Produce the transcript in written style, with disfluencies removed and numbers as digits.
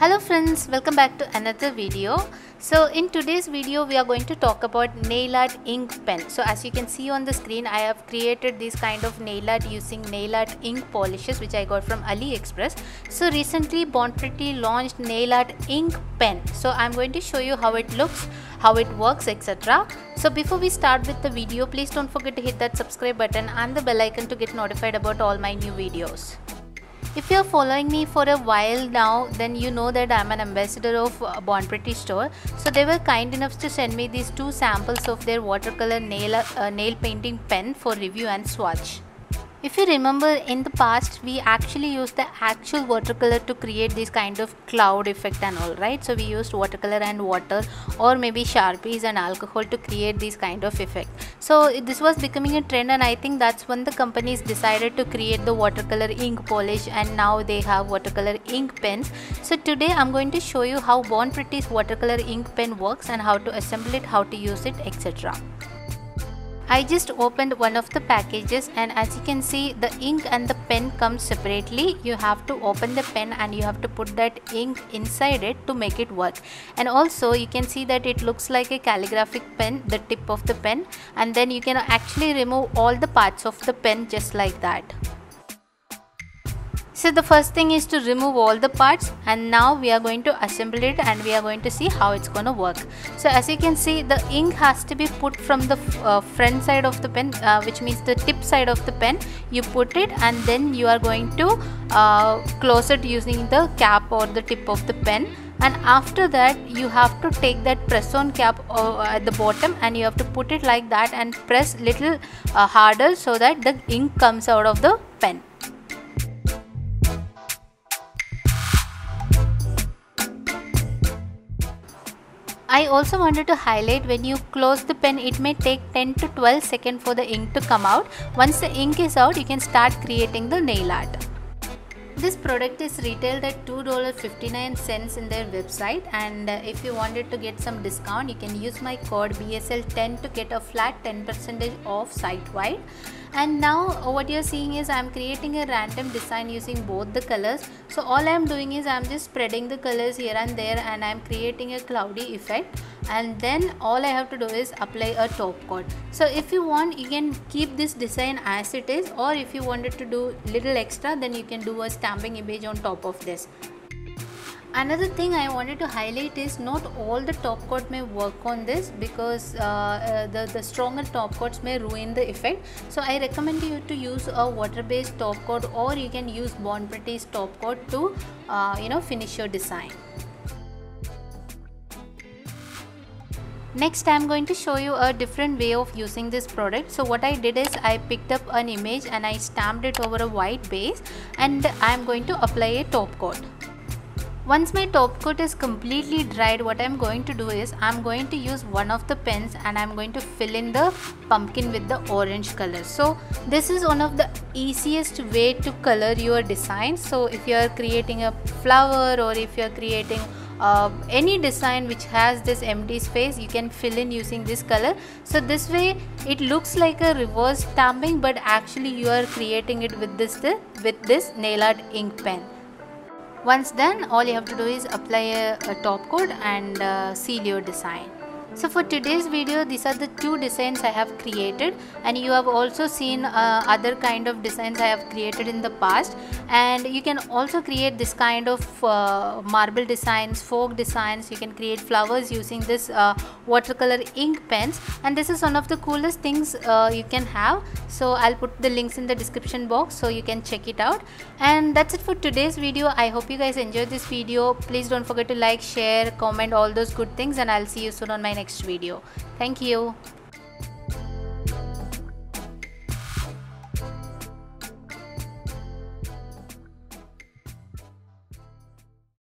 Hello friends, welcome back to another video. So in today's video we are going to talk about nail art ink pen. So as you can see on the screen, I have created this kind of nail art using nail art ink polishes which I got from AliExpress. So recently Born Pretty launched nail art ink pen. So I'm going to show you how it looks, how it works, etc. So before we start with the video, please don't forget to hit that subscribe button and the bell icon to get notified about all my new videos. If you are following me for a while now, then you know that I am an ambassador of Born Pretty store. So they were kind enough to send me these two samples of their watercolor nail painting pen for review and swatch. If you remember, in the past we actually used the actual watercolor to create this kind of cloud effect and all, right? So we used watercolor and water, or maybe Sharpies and alcohol to create this kind of effect. So this was becoming a trend, and I think that's when the companies decided to create the watercolor ink polish, and now they have watercolor ink pens. So today I'm going to show you how Born Pretty's watercolor ink pen works and how to assemble it, how to use it, etc. I just opened one of the packages, and as you can see, the ink and the pen come separately. You have to open the pen and you have to put that ink inside it to make it work. And also you can see that it looks like a calligraphic pen, the tip of the pen, and then you can actually remove all the parts of the pen just like that. So the first thing is to remove all the parts, and now we are going to assemble it and we are going to see how it's going to work. So as you can see, the ink has to be put from the front side of the pen, which means the tip side of the pen. You put it and then you are going to close it using the cap or the tip of the pen. And after that you have to take that press on cap at the bottom and you have to put it like that and press little harder so that the ink comes out of the pen. I also wanted to highlight, when you close the pen it may take 10 to 12 seconds for the ink to come out. Once the ink is out, you can start creating the nail art. This product is retailed at $2.59 in their website, and if you wanted to get some discount, you can use my code BSL10 to get a flat 10% off site wide. And now what you're seeing is I'm creating a random design using both the colors. So all I'm doing is I'm just spreading the colors here and there, and I'm creating a cloudy effect, and then all I have to do is apply a top coat. So if you want, you can keep this design as it is, or if you wanted to do little extra, then you can do a stamping image on top of this. Another thing I wanted to highlight is not all the top coat may work on this, because the stronger top coats may ruin the effect. So I recommend you to use a water-based top coat, or you can use Born Pretty's top coat to finish your design. Next, I'm going to show you a different way of using this product. So what I did is I picked up an image and I stamped it over a white base, and I'm going to apply a top coat. Once my top coat is completely dried, what I'm going to do is I'm going to use one of the pens and I'm going to fill in the pumpkin with the orange color. So this is one of the easiest way to color your design. So if you are creating a flower, or if you are creating any design which has this empty space, you can fill in using this color. So this way it looks like a reverse stamping, but actually you are creating it with this nail art ink pen. Once done, all you have to do is apply a top coat and seal your design. So for today's video, these are the two designs I have created, and you have also seen other kind of designs I have created in the past. And you can also create this kind of marble designs, folk designs. You can create flowers using this watercolor ink pens, and this is one of the coolest things you can have. So I'll put the links in the description box so you can check it out. And that's it for today's video. I hope you guys enjoyed this video. Please don't forget to like, share, comment, all those good things, and I'll see you soon on my next video. Thank you.